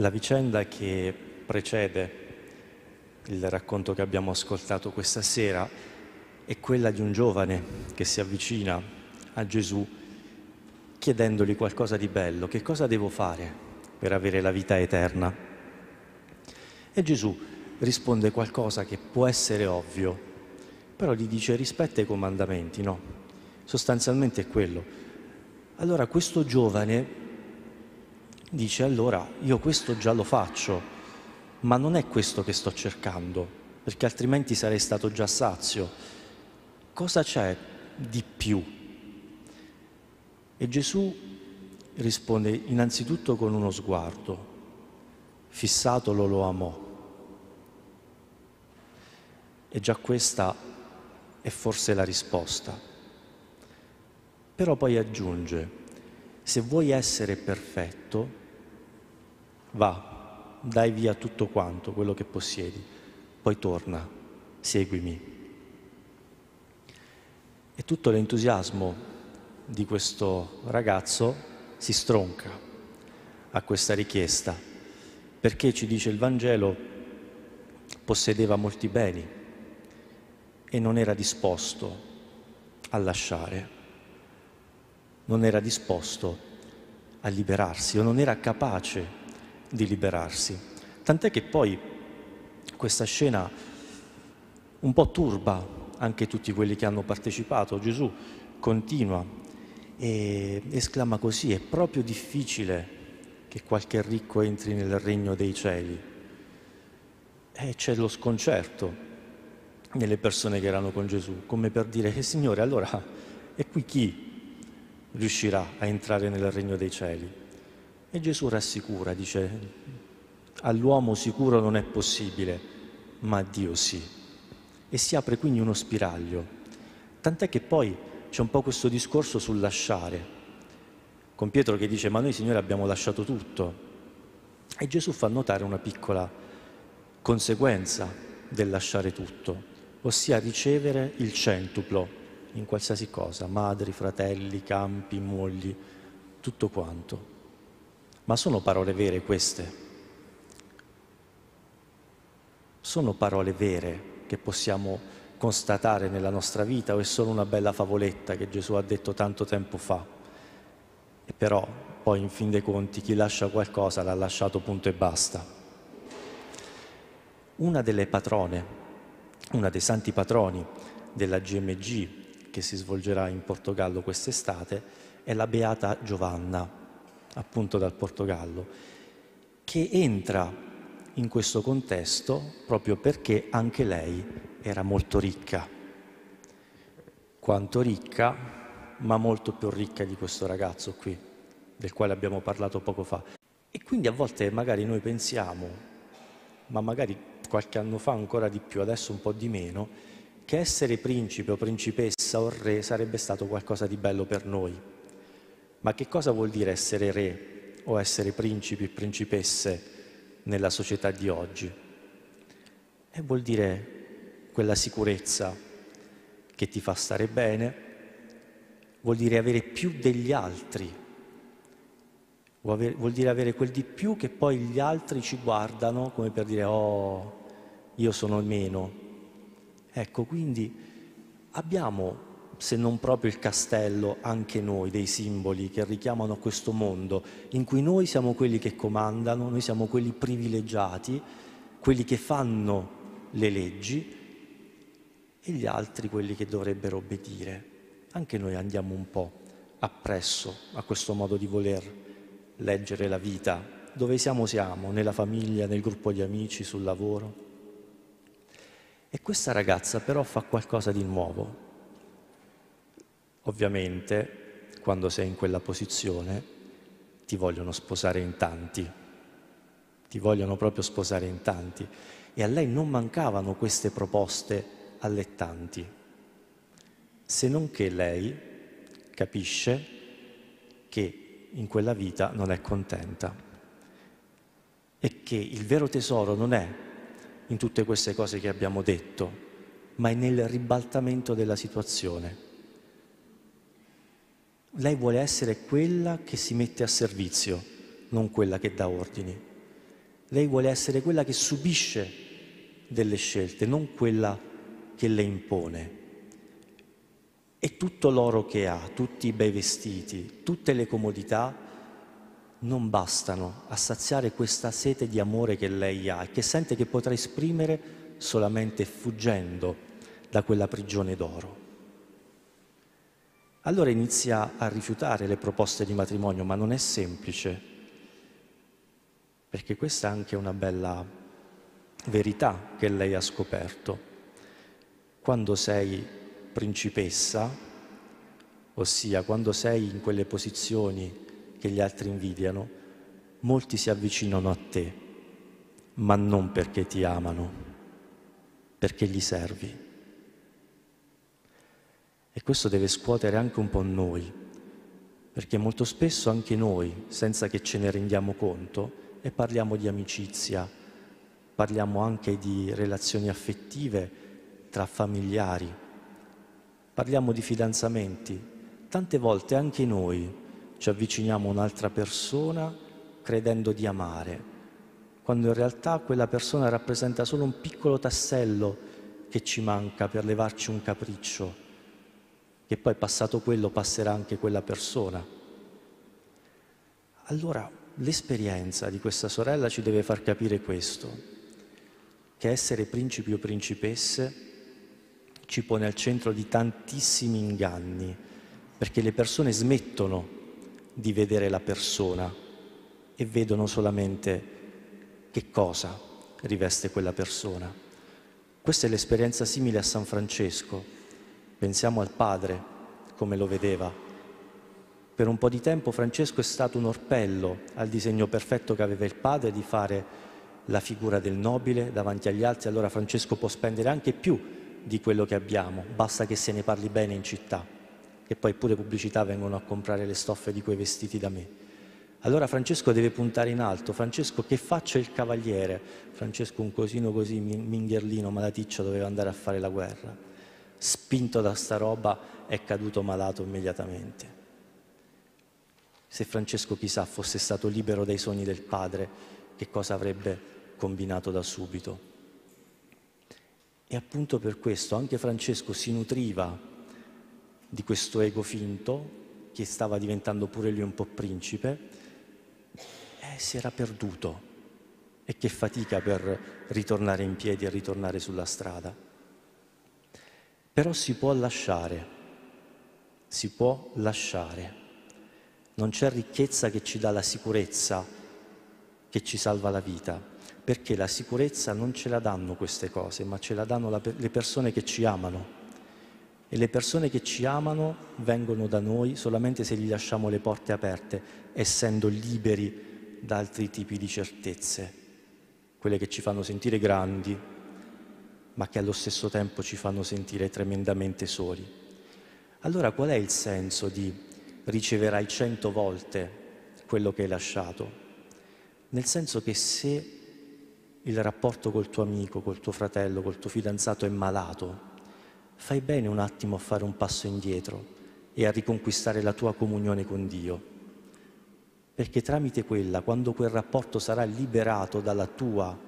La vicenda che precede il racconto che abbiamo ascoltato questa sera è quella di un giovane che si avvicina a Gesù chiedendogli qualcosa di bello. Che cosa devo fare per avere la vita eterna? E Gesù risponde qualcosa che può essere ovvio, però gli dice: rispetta i comandamenti, no? Sostanzialmente è quello. Allora questo giovane dice: allora io questo già lo faccio, ma non è questo che sto cercando, perché altrimenti sarei stato già sazio. Cosa c'è di più? E Gesù risponde innanzitutto con uno sguardo, fissatolo lo amò. E già questa è forse la risposta. Però poi aggiunge: se vuoi essere perfetto, va, dai via tutto quanto, quello che possiedi, poi torna, seguimi. E tutto l'entusiasmo di questo ragazzo si stronca a questa richiesta, perché, ci dice il Vangelo, possedeva molti beni e non era disposto a lasciare. Non era disposto a liberarsi o non era capace di liberarsi. Tant'è che poi questa scena un po' turba anche tutti quelli che hanno partecipato. Gesù continua e esclama così: è proprio difficile che qualche ricco entri nel Regno dei Cieli. E c'è lo sconcerto nelle persone che erano con Gesù, come per dire: che Signore, allora è qui chi riuscirà a entrare nel Regno dei Cieli? E Gesù rassicura, dice: all'uomo sicuro non è possibile, ma a Dio sì. E si apre quindi uno spiraglio, tant'è che poi c'è un po' questo discorso sul lasciare, con Pietro che dice: ma noi, Signore, abbiamo lasciato tutto. E Gesù fa notare una piccola conseguenza del lasciare tutto, ossia ricevere il centuplo in qualsiasi cosa, madri, fratelli, campi, mogli, tutto quanto. Ma sono parole vere queste? Sono parole vere che possiamo constatare nella nostra vita o è solo una bella favoletta che Gesù ha detto tanto tempo fa? E però poi in fin dei conti chi lascia qualcosa l'ha lasciato, punto e basta. Una delle patrone, una dei santi patroni della GMG che si svolgerà in Portogallo quest'estate è la Beata Giovanna, appunto dal Portogallo, che entra in questo contesto proprio perché anche lei era molto ricca. Quanto ricca, ma molto più ricca di questo ragazzo qui, del quale abbiamo parlato poco fa. E quindi a volte magari noi pensiamo, ma magari qualche anno fa ancora di più, adesso un po' di meno, che essere principe o principessa o re sarebbe stato qualcosa di bello per noi. Ma che cosa vuol dire essere re o essere principi e principesse nella società di oggi? E vuol dire quella sicurezza che ti fa stare bene, vuol dire avere più degli altri, vuol dire avere quel di più che poi gli altri ci guardano come per dire: oh, io sono il meno. Ecco, quindi abbiamo, se non proprio il castello, anche noi dei simboli che richiamano questo mondo in cui noi siamo quelli che comandano, noi siamo quelli privilegiati, quelli che fanno le leggi e gli altri quelli che dovrebbero obbedire. Anche noi andiamo un po' appresso a questo modo di voler leggere la vita. Dove siamo, nella famiglia, nel gruppo di amici, sul lavoro. E questa ragazza però fa qualcosa di nuovo. Ovviamente, quando sei in quella posizione, ti vogliono sposare in tanti. Ti vogliono proprio sposare in tanti. E a lei non mancavano queste proposte allettanti. Se non che lei capisce che in quella vita non è contenta. E che il vero tesoro non è in tutte queste cose che abbiamo detto, ma è nel ribaltamento della situazione. Lei vuole essere quella che si mette a servizio, non quella che dà ordini. Lei vuole essere quella che subisce delle scelte, non quella che le impone. E tutto l'oro che ha, tutti i bei vestiti, tutte le comodità non bastano a saziare questa sete di amore che lei ha e che sente che potrà esprimere solamente fuggendo da quella prigione d'oro. Allora inizia a rifiutare le proposte di matrimonio, ma non è semplice, perché questa è anche una bella verità che lei ha scoperto. Quando sei principessa, ossia quando sei in quelle posizioni che gli altri invidiano, molti si avvicinano a te, ma non perché ti amano, perché gli servi. E questo deve scuotere anche un po' noi, perché molto spesso anche noi, senza che ce ne rendiamo conto, e parliamo di amicizia, parliamo anche di relazioni affettive tra familiari, parliamo di fidanzamenti. Tante volte anche noi ci avviciniamo a un'altra persona credendo di amare, quando in realtà quella persona rappresenta solo un piccolo tassello che ci manca per levarci un capriccio, che poi passato quello passerà anche quella persona. Allora l'esperienza di questa sorella ci deve far capire questo, che essere principi o principesse ci pone al centro di tantissimi inganni, perché le persone smettono di vedere la persona e vedono solamente che cosa riveste quella persona. Questa è l'esperienza simile a San Francesco. Pensiamo al padre, come lo vedeva. Per un po' di tempo Francesco è stato un orpello al disegno perfetto che aveva il padre di fare la figura del nobile davanti agli altri. Allora Francesco può spendere anche più di quello che abbiamo, basta che se ne parli bene in città. E poi pure pubblicità vengono a comprare le stoffe di quei vestiti da me. Allora Francesco deve puntare in alto, Francesco che faccia il cavaliere, Francesco un cosino così, mingherlino, malaticcio, doveva andare a fare la guerra. Spinto da sta roba è caduto malato immediatamente. Se Francesco chissà fosse stato libero dai sogni del padre, che cosa avrebbe combinato da subito? E appunto per questo anche Francesco si nutriva di questo ego finto, che stava diventando pure lui un po' principe, e si era perduto. E che fatica per ritornare in piedi e ritornare sulla strada. Però si può lasciare, si può lasciare. Non c'è ricchezza che ci dà la sicurezza, che ci salva la vita, perché la sicurezza non ce la danno queste cose, ma ce la danno le persone che ci amano. E le persone che ci amano vengono da noi solamente se gli lasciamo le porte aperte, essendo liberi da altri tipi di certezze, quelle che ci fanno sentire grandi, ma che allo stesso tempo ci fanno sentire tremendamente soli. Allora qual è il senso di riceverai 100 volte quello che hai lasciato? Nel senso che se il rapporto col tuo amico, col tuo fratello, col tuo fidanzato è malato, fai bene un attimo a fare un passo indietro e a riconquistare la tua comunione con Dio, perché tramite quella, quando quel rapporto sarà liberato dalla tua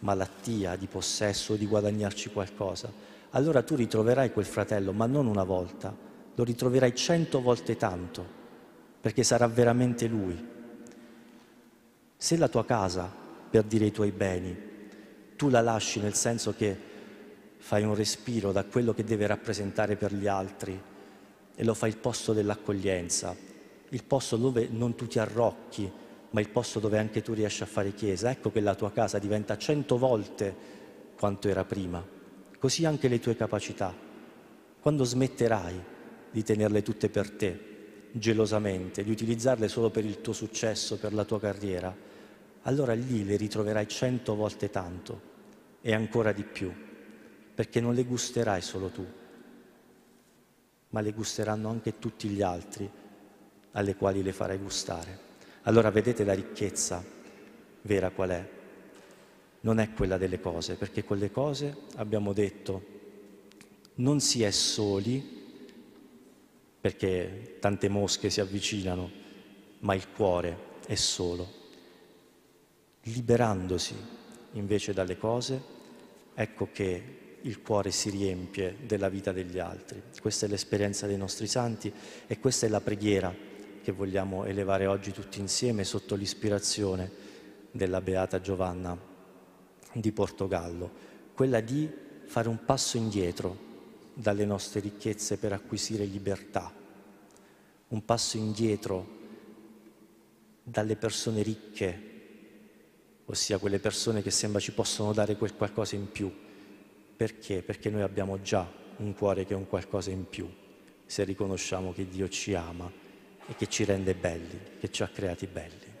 malattia di possesso o di guadagnarci qualcosa, allora tu ritroverai quel fratello, ma non una volta, lo ritroverai 100 volte tanto, perché sarà veramente lui. Se la tua casa, per dire i tuoi beni, tu la lasci nel senso che fai un respiro da quello che deve rappresentare per gli altri e lo fai il posto dell'accoglienza, il posto dove non tu ti arrocchi, ma il posto dove anche tu riesci a fare chiesa. Ecco che la tua casa diventa 100 volte quanto era prima. Così anche le tue capacità. Quando smetterai di tenerle tutte per te, gelosamente, di utilizzarle solo per il tuo successo, per la tua carriera, allora lì le ritroverai 100 volte tanto e ancora di più. Perché non le gusterai solo tu, ma le gusteranno anche tutti gli altri alle quali le farai gustare. Allora vedete la ricchezza vera qual è? Non è quella delle cose, perché con le cose, abbiamo detto, non si è soli, perché tante mosche si avvicinano, ma il cuore è solo. liberandosi invece dalle cose, ecco che il cuore si riempie della vita degli altri. Questa è l'esperienza dei nostri santi e questa è la preghiera che vogliamo elevare oggi tutti insieme sotto l'ispirazione della Beata Giovanna di Portogallo, quella di fare un passo indietro dalle nostre ricchezze per acquisire libertà, un passo indietro dalle persone ricche, ossia quelle persone che sembra ci possono dare quel qualcosa in più. Perché? Perché noi abbiamo già un cuore che è un qualcosa in più, se riconosciamo che Dio ci ama e che ci rende belli, che ci ha creati belli.